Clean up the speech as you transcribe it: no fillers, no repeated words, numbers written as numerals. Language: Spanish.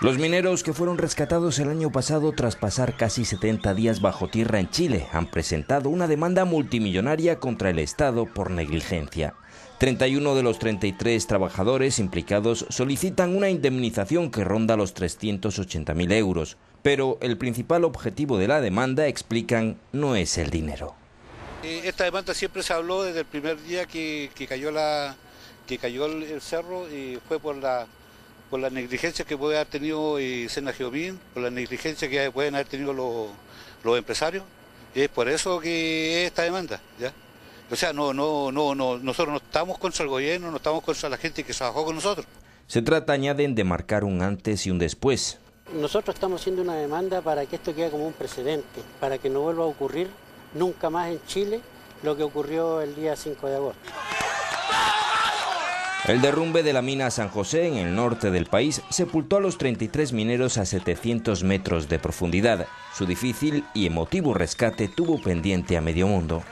Los mineros que fueron rescatados el año pasado tras pasar casi 70 días bajo tierra en Chile han presentado una demanda multimillonaria contra el Estado por negligencia. 31 de los 33 trabajadores implicados solicitan una indemnización que ronda los 380.000 euros, pero el principal objetivo de la demanda, explican, no es el dinero. Esta demanda siempre se habló desde el primer día que cayó el cerro, y fue por la negligencia que puede haber tenido Senageomin, por la negligencia que pueden haber tenido los empresarios, y es por eso que esta demanda, ¿ya? O sea, no, nosotros no estamos contra el gobierno, no estamos contra la gente que trabajó con nosotros. Se trata, añaden, de marcar un antes y un después. Nosotros estamos haciendo una demanda para que esto quede como un precedente, para que no vuelva a ocurrir nunca más en Chile lo que ocurrió el día 5 de agosto. El derrumbe de la mina San José, en el norte del país, sepultó a los 33 mineros a 700 metros de profundidad. Su difícil y emotivo rescate tuvo pendiente a medio mundo.